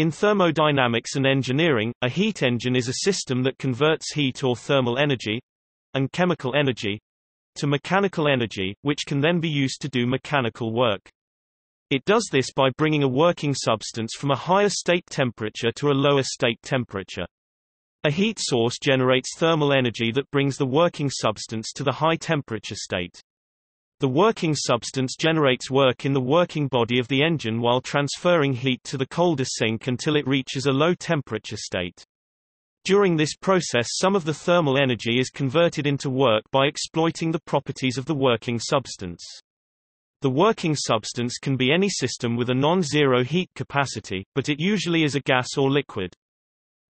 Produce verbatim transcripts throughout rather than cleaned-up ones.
In thermodynamics and engineering, a heat engine is a system that converts heat or thermal energy—and chemical energy—to mechanical energy, which can then be used to do mechanical work. It does this by bringing a working substance from a higher state temperature to a lower state temperature. A heat source generates thermal energy that brings the working substance to the high temperature state. The working substance generates work in the working body of the engine while transferring heat to the colder sink until it reaches a low temperature state. During this process, some of the thermal energy is converted into work by exploiting the properties of the working substance. The working substance can be any system with a non-zero heat capacity, but it usually is a gas or liquid.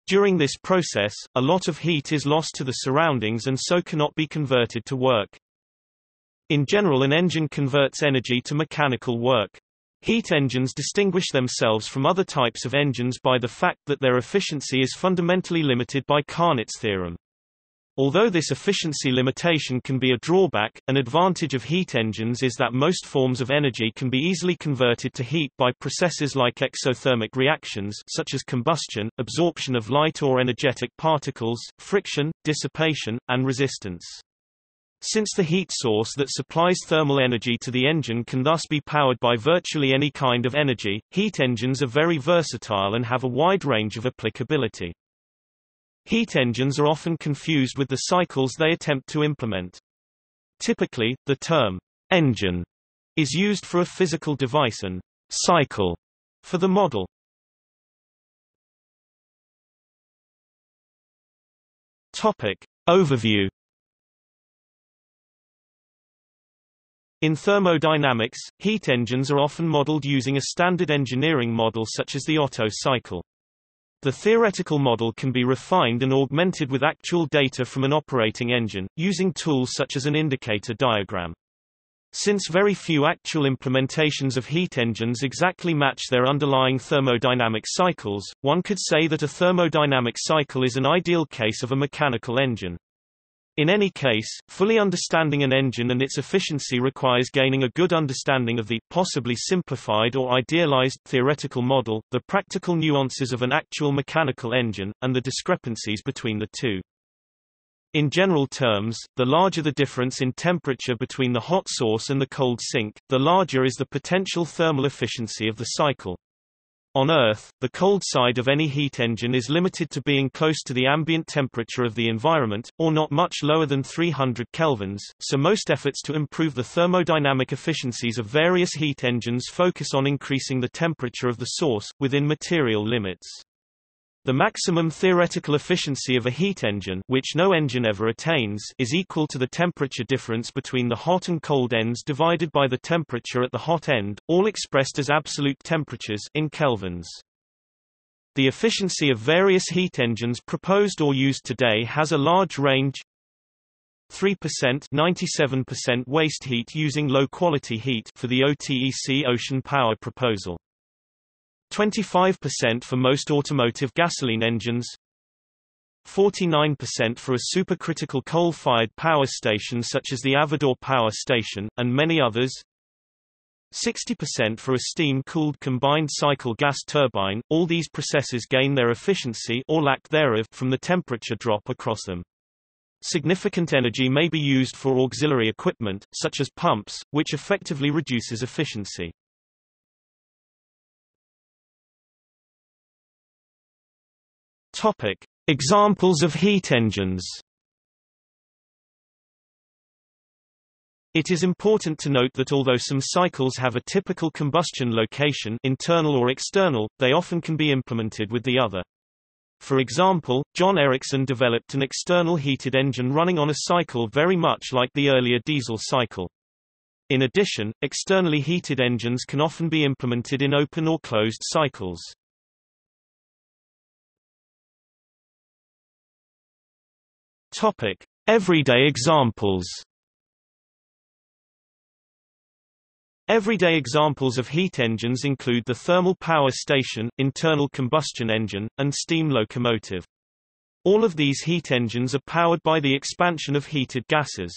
During this process, a lot of heat is lost to the surroundings and so cannot be converted to work. In general, an engine converts energy to mechanical work. Heat engines distinguish themselves from other types of engines by the fact that their efficiency is fundamentally limited by Carnot's theorem. Although this efficiency limitation can be a drawback, an advantage of heat engines is that most forms of energy can be easily converted to heat by processes like exothermic reactions such as combustion, absorption of light or energetic particles, friction, dissipation, and resistance. Since the heat source that supplies thermal energy to the engine can thus be powered by virtually any kind of energy, heat engines are very versatile and have a wide range of applicability. Heat engines are often confused with the cycles they attempt to implement. Typically, the term engine is used for a physical device and cycle for the model. Topic overview. In thermodynamics, heat engines are often modeled using a standard engineering model such as the Otto cycle. The theoretical model can be refined and augmented with actual data from an operating engine, using tools such as an indicator diagram. Since very few actual implementations of heat engines exactly match their underlying thermodynamic cycles, one could say that a thermodynamic cycle is an ideal case of a mechanical engine. In any case, fully understanding an engine and its efficiency requires gaining a good understanding of the, possibly simplified or idealized, theoretical model, the practical nuances of an actual mechanical engine, and the discrepancies between the two. In general terms, the larger the difference in temperature between the hot source and the cold sink, the larger is the potential thermal efficiency of the cycle. On Earth, the cold side of any heat engine is limited to being close to the ambient temperature of the environment, or not much lower than three hundred kelvins, so most efforts to improve the thermodynamic efficiencies of various heat engines focus on increasing the temperature of the source, within material limits. The maximum theoretical efficiency of a heat engine, which no engine ever attains, is equal to the temperature difference between the hot and cold ends divided by the temperature at the hot end, all expressed as absolute temperatures in kelvins. The efficiency of various heat engines proposed or used today has a large range. three percent to ninety-seven percent waste heat using low-quality heat for the O T E C ocean power proposal. twenty-five percent for most automotive gasoline engines, forty-nine percent for a supercritical coal-fired power station such as the Avador Power Station, and many others, sixty percent for a steam-cooled combined cycle gas turbine. All these processes gain their efficiency or lack thereof from the temperature drop across them. Significant energy may be used for auxiliary equipment, such as pumps, which effectively reduces efficiency. Topic: Examples of heat engines. It is important to note that although some cycles have a typical combustion location, internal or external, they often can be implemented with the other. For example, John Ericsson developed an external heated engine running on a cycle very much like the earlier diesel cycle. In addition, externally heated engines can often be implemented in open or closed cycles. Topic: Everyday examples. Everyday examples of heat engines include the thermal power station, internal combustion engine, and steam locomotive. All of these heat engines are powered by the expansion of heated gases.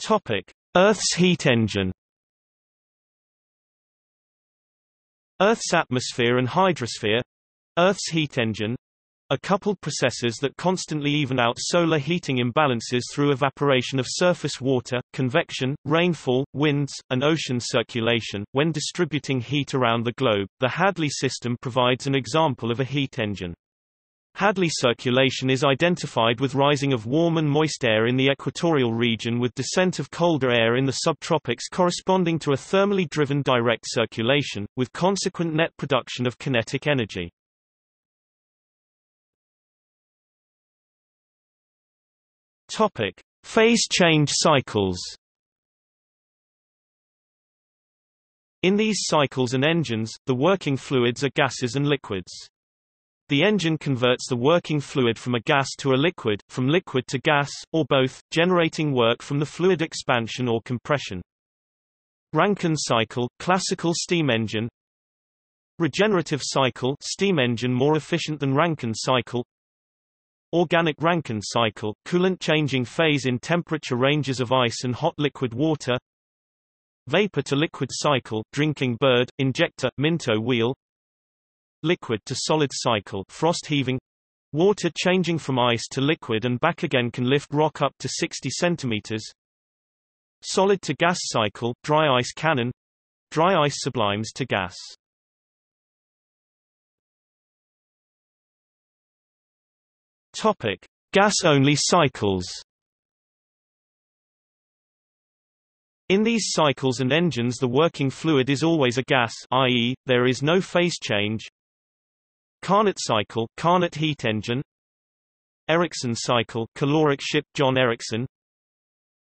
Topic: Earth's heat engine. Earth's atmosphere and hydrosphere, Earth's heat engine, are coupled processes that constantly even out solar heating imbalances through evaporation of surface water, convection, rainfall, winds, and ocean circulation. When distributing heat around the globe, the Hadley system provides an example of a heat engine. Hadley circulation is identified with rising of warm and moist air in the equatorial region with descent of colder air in the subtropics, corresponding to a thermally driven direct circulation, with consequent net production of kinetic energy. Topic: phase change cycles. In these cycles and engines, the working fluids are gases and liquids. The engine converts the working fluid from a gas to a liquid, from liquid to gas, or both, generating work from the fluid expansion or compression. Rankine cycle, classical steam engine. Regenerative cycle, steam engine more efficient than Rankine cycle. Organic Rankine cycle, coolant changing phase in temperature ranges of ice and hot liquid water. Vapor to liquid cycle, drinking bird, injector, Minto wheel. Liquid to solid cycle, frost heaving, water changing from ice to liquid and back again can lift rock up to sixty centimeters. Solid to gas cycle, dry ice cannon, dry ice sublimes to gas. Topic: gas-only cycles. In these cycles and engines, the working fluid is always a gas, that is, there is no phase change. Carnot cycle, Carnot heat engine. Ericsson cycle, caloric ship John Ericsson.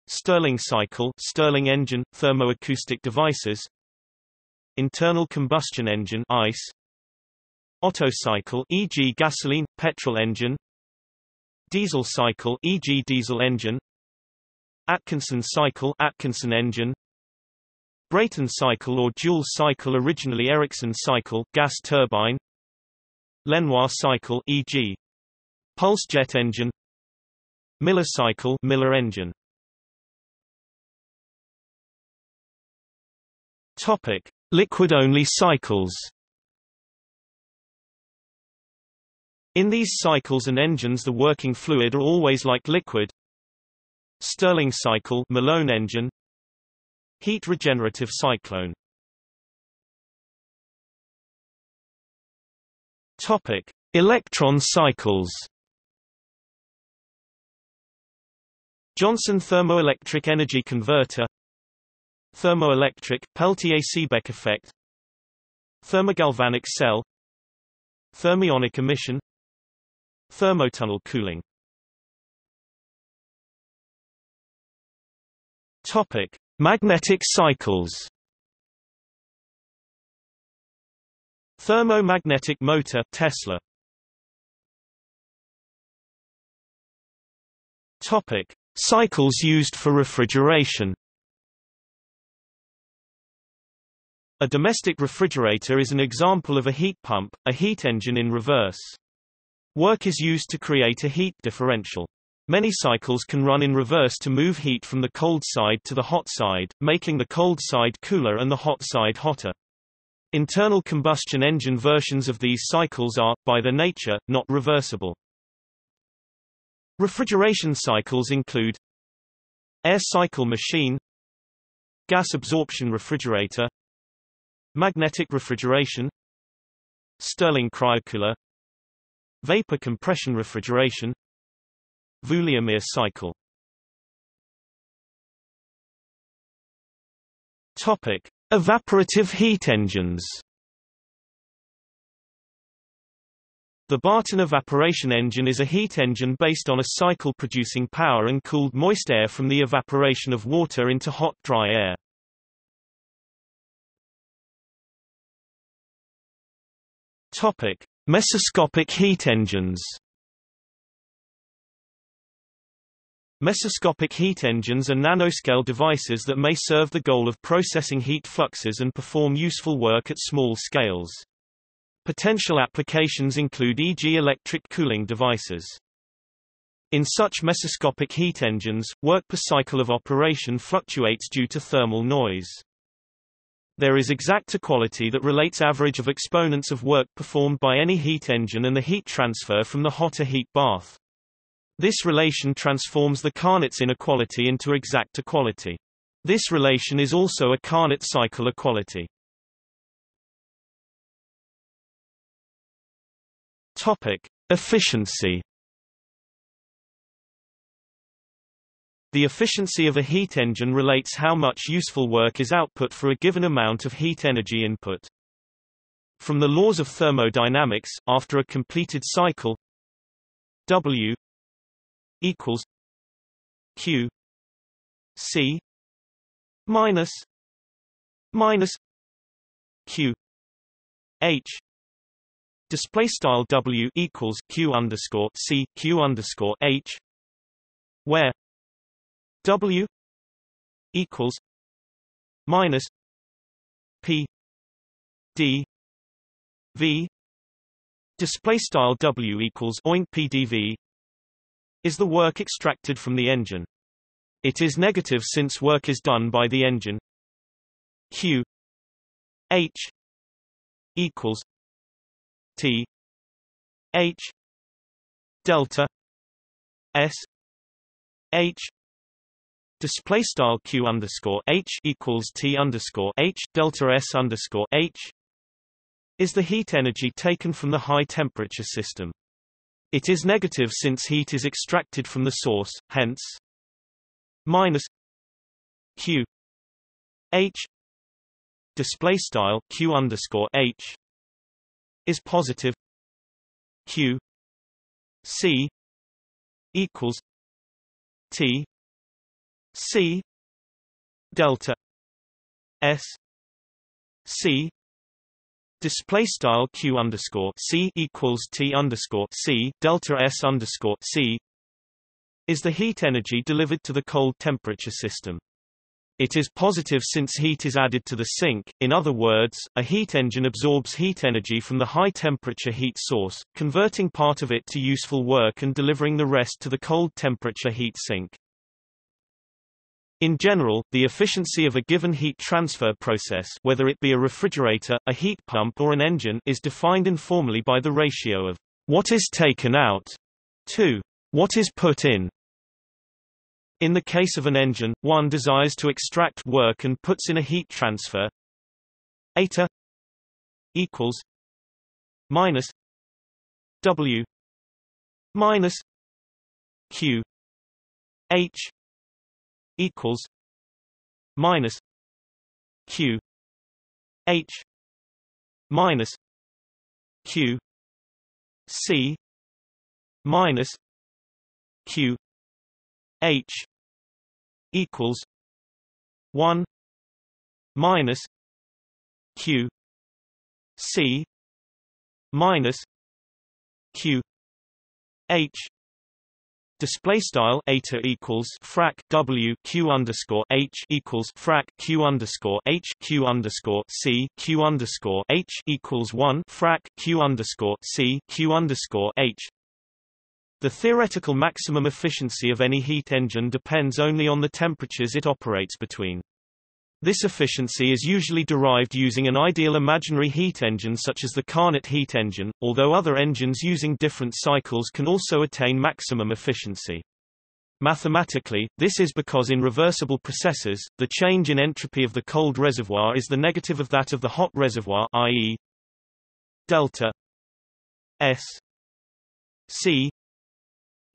Stirling cycle, Stirling engine, thermoacoustic devices. Internal combustion engine, ice. Otto cycle, for example gasoline, petrol engine. Diesel cycle, for example diesel engine. Atkinson cycle, Atkinson engine. Brayton cycle or Joule cycle, originally Ericsson cycle, gas turbine. Lenoir cycle, for example pulse jet engine. Miller cycle, Miller engine. Topic: liquid-only cycles. In these cycles and engines, the working fluid are always like liquid. Stirling cycle, Malone engine. Heat regenerative cyclone. Topic: electron cycles. Johnson thermoelectric energy converter. Thermoelectric, Peltier-Seebeck effect. Thermogalvanic cell. Thermionic emission. Thermotunnel cooling. Topic: magnetic cycles. Thermomagnetic motor, Tesla. Topic: cycles used for refrigeration. A domestic refrigerator is an example of a heat pump, a heat engine in reverse. Work is used to create a heat differential. Many cycles can run in reverse to move heat from the cold side to the hot side, making the cold side cooler and the hot side hotter. Internal combustion engine versions of these cycles are, by their nature, not reversible. Refrigeration cycles include air cycle machine, gas absorption refrigerator, magnetic refrigeration, Stirling cryocooler, vapor compression refrigeration, Voliamir cycle. Topic: evaporative heat engines. The Barton evaporation engine is a heat engine based on a cycle producing power and cooled moist air from the evaporation of water into hot, dry air. Topic: mesoscopic heat engines. Mesoscopic heat engines are nanoscale devices that may serve the goal of processing heat fluxes and perform useful work at small scales. Potential applications include for example electric cooling devices. In such mesoscopic heat engines, work per cycle of operation fluctuates due to thermal noise. There is exact equality that relates average of exponents of work performed by any heat engine and the heat transfer from the hotter heat bath. This relation transforms the Carnot's inequality into exact equality. This relation is also a Carnot cycle equality. Topic: Efficiency. The efficiency of a heat engine relates how much useful work is output for a given amount of heat energy input. From the laws of thermodynamics, after a completed cycle, W equals Q C minus minus Q H. Display style W equals Q underscore C Q underscore H, where W equals minus P D V. Display style W equals oint P D V is the work extracted from the engine. It is negative since work is done by the engine. Q H equals T H delta S H. Display style Q underscore H equals T underscore H delta S underscore H is the heat energy taken from the high temperature system. It is negative since heat is extracted from the source, hence minus Q H. Display style Q underscore H is positive. Q C equals T C delta S C. Display style Q underscore C equals T underscore C delta S underscore C is the heat energy delivered to the cold temperature system. It is positive since heat is added to the sink. In other words, a heat engine absorbs heat energy from the high temperature heat source, converting part of it to useful work and delivering the rest to the cold temperature heat sink. In general, the efficiency of a given heat transfer process, whether it be a refrigerator, a heat pump or an engine, is defined informally by the ratio of what is taken out to what is put in. In the case of an engine, one desires to extract work and puts in a heat transfer. eta equals minus W minus Q H equals minus Q H minus Q C minus Q H equals one minus Q C minus Q H. Display style eta equals frac W Q underscore H equals frac Q underscore H Q underscore C Q underscore H equals one frac Q underscore C Q underscore H. The theoretical maximum efficiency of any heat engine depends only on the temperatures it operates between. This efficiency is usually derived using an ideal imaginary heat engine such as the Carnot heat engine, although other engines using different cycles can also attain maximum efficiency. Mathematically, this is because in reversible processes, the change in entropy of the cold reservoir is the negative of that of the hot reservoir, that is delta S C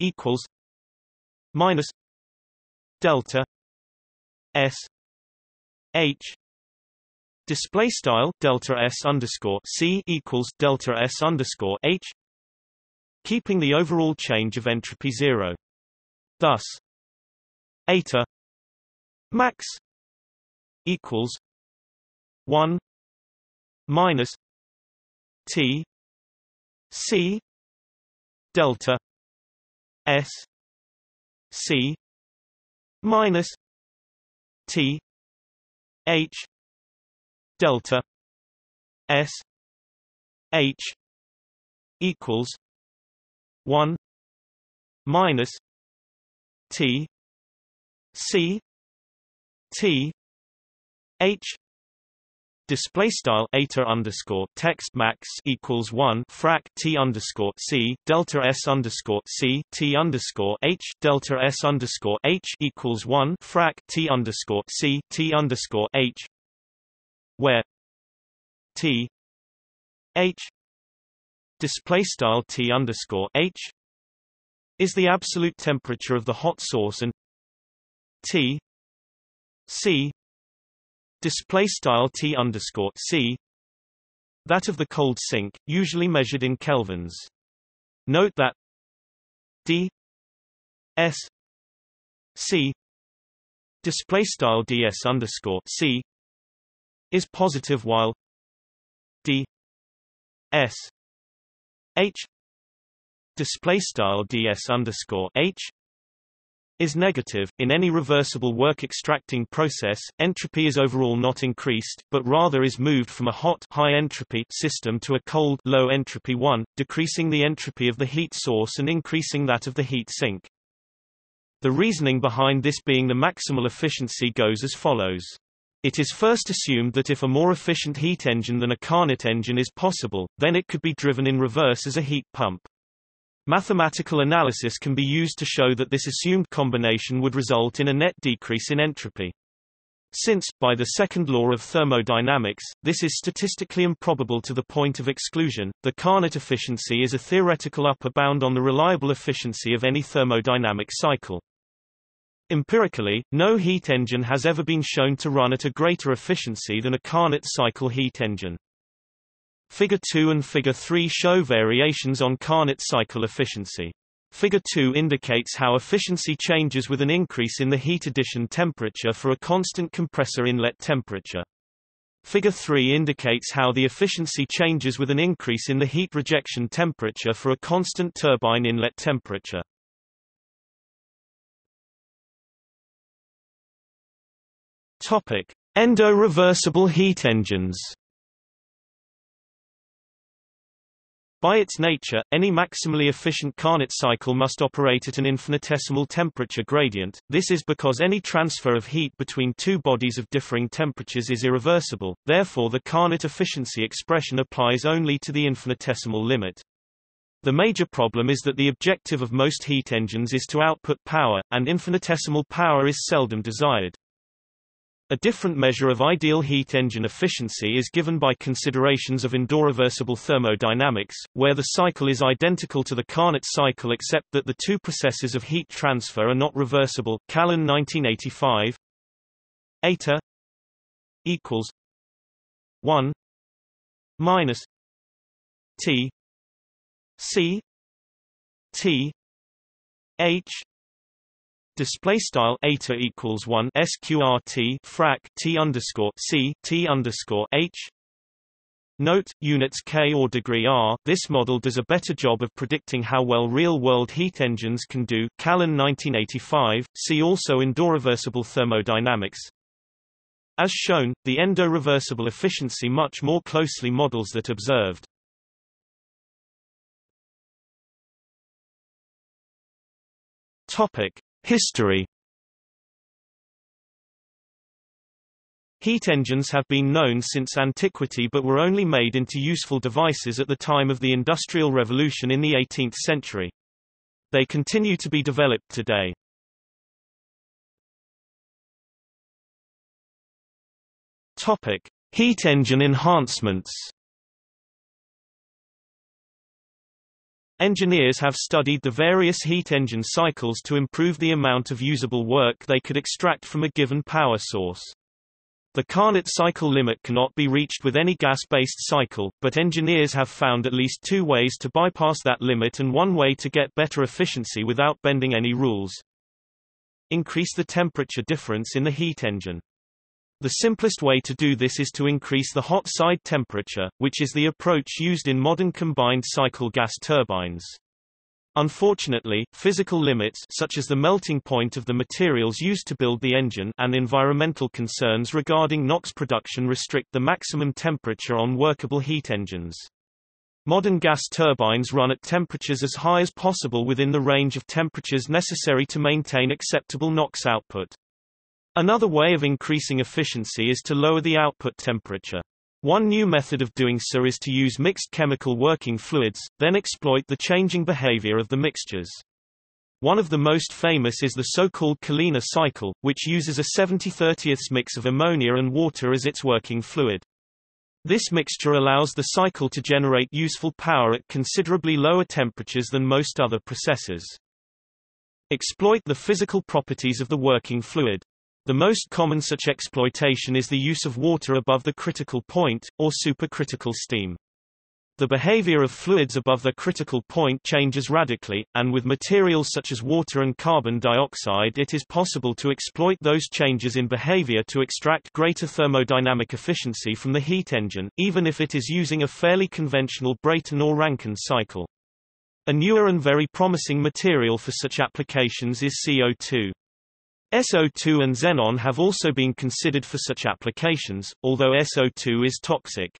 equals minus delta S H. Display style delta S underscore C equals delta S underscore H, keeping the overall change of entropy zero. Thus, eta max equals one minus T C delta S C minus T H delta S H equals one minus T C T H. Display style eta underscore text max equals one frac t underscore c delta s underscore c t underscore h delta s underscore h equals one frac t underscore c t underscore h, where t h display style t underscore h is the absolute temperature of the hot source and t c display style T underscore C, that of the cold sink, usually measured in kelvins. Note that D S C display style D S underscore C is positive, while D S H display style D S underscore H is negative. In any reversible work extracting process, entropy is overall not increased, but rather is moved from a hot high entropy system to a cold low entropy one, decreasing the entropy of the heat source and increasing that of the heat sink. The reasoning behind this being the maximal efficiency goes as follows. It is first assumed that if a more efficient heat engine than a Carnot engine is possible, then it could be driven in reverse as a heat pump. Mathematical analysis can be used to show that this assumed combination would result in a net decrease in entropy. Since, by the second law of thermodynamics, this is statistically improbable to the point of exclusion, the Carnot efficiency is a theoretical upper bound on the reliable efficiency of any thermodynamic cycle. Empirically, no heat engine has ever been shown to run at a greater efficiency than a Carnot cycle heat engine. Figure two and Figure three show variations on Carnot cycle efficiency. Figure two indicates how efficiency changes with an increase in the heat addition temperature for a constant compressor inlet temperature. Figure three indicates how the efficiency changes with an increase in the heat rejection temperature for a constant turbine inlet temperature. Topic: Endo-reversible heat engines. By its nature, any maximally efficient Carnot cycle must operate at an infinitesimal temperature gradient. This is because any transfer of heat between two bodies of differing temperatures is irreversible, therefore the Carnot efficiency expression applies only to the infinitesimal limit. The major problem is that the objective of most heat engines is to output power, and infinitesimal power is seldom desired. A different measure of ideal heat engine efficiency is given by considerations of indoroversible thermodynamics, where the cycle is identical to the Carnot cycle except that the two processes of heat transfer are not reversible. Callen nineteen eighty-five. Eta equals one minus T C T H. Display style eta equals one sqrt frac t underscore c t underscore h. Note, units K or degree R. This model does a better job of predicting how well real-world heat engines can do. Callen nineteen eighty-five. See also Indoroversible thermodynamics. As shown, the endo-reversible efficiency much more closely models that observed. Topic: History. Heat engines have been known since antiquity but were only made into useful devices at the time of the Industrial Revolution in the eighteenth century. They continue to be developed today. Topic: Heat engine enhancements. Engineers have studied the various heat engine cycles to improve the amount of usable work they could extract from a given power source. The Carnot cycle limit cannot be reached with any gas-based cycle, but engineers have found at least two ways to bypass that limit and one way to get better efficiency without bending any rules. Increase the temperature difference in the heat engine. The simplest way to do this is to increase the hot side temperature, which is the approach used in modern combined cycle gas turbines. Unfortunately, physical limits such as the melting point of the materials used to build the engine and environmental concerns regarding NOx production restrict the maximum temperature on workable heat engines. Modern gas turbines run at temperatures as high as possible within the range of temperatures necessary to maintain acceptable NOx output. Another way of increasing efficiency is to lower the output temperature. One new method of doing so is to use mixed chemical working fluids, then exploit the changing behavior of the mixtures. One of the most famous is the so-called Kalina cycle, which uses a seventy thirty mix of ammonia and water as its working fluid. This mixture allows the cycle to generate useful power at considerably lower temperatures than most other processes. Exploit the physical properties of the working fluid. The most common such exploitation is the use of water above the critical point, or supercritical steam. The behavior of fluids above their critical point changes radically, and with materials such as water and carbon dioxide it is possible to exploit those changes in behavior to extract greater thermodynamic efficiency from the heat engine, even if it is using a fairly conventional Brayton or Rankine cycle. A newer and very promising material for such applications is C O two. S O two and xenon have also been considered for such applications, although S O two is toxic.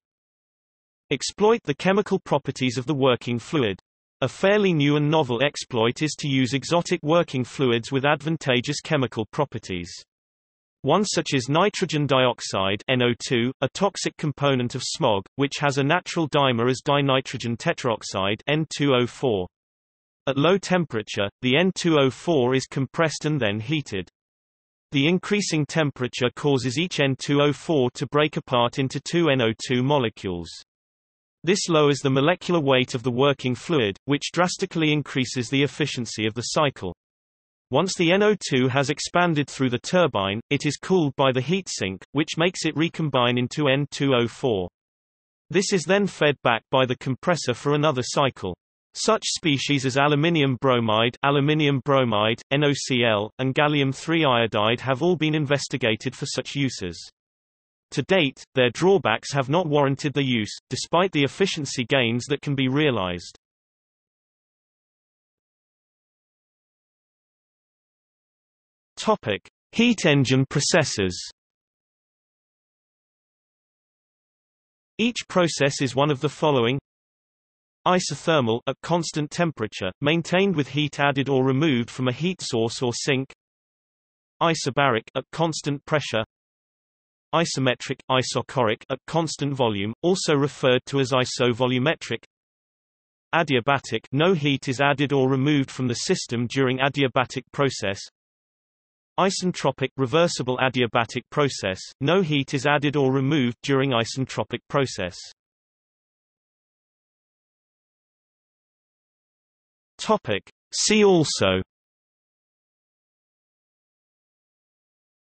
Exploit the chemical properties of the working fluid. A fairly new and novel exploit is to use exotic working fluids with advantageous chemical properties. One such is nitrogen dioxide N O two, a toxic component of smog, which has a natural dimer as dinitrogen tetroxide N two O four. At low temperature, the N two O four is compressed and then heated. The increasing temperature causes each N two O four to break apart into two N O two molecules. This lowers the molecular weight of the working fluid, which drastically increases the efficiency of the cycle. Once the N O two has expanded through the turbine, it is cooled by the heat sink, which makes it recombine into N two O four. This is then fed back by the compressor for another cycle. Such species as aluminium bromide, aluminium bromide, N O C l, and gallium three iodide have all been investigated for such uses. To date, their drawbacks have not warranted the use, despite the efficiency gains that can be realized. Topic: Heat engine processes. Each process is one of the following: isothermal, at constant temperature, maintained with heat added or removed from a heat source or sink; isobaric, at constant pressure; isometric, isochoric, at constant volume, also referred to as isovolumetric; adiabatic, no heat is added or removed from the system during adiabatic process; isentropic, reversible adiabatic process, no heat is added or removed during isentropic process. Topic: See also: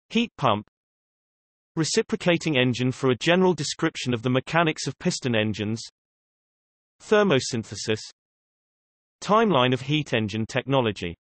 heat pump, reciprocating engine for a general description of the mechanics of piston engines, thermosynthesis, timeline of heat engine technology.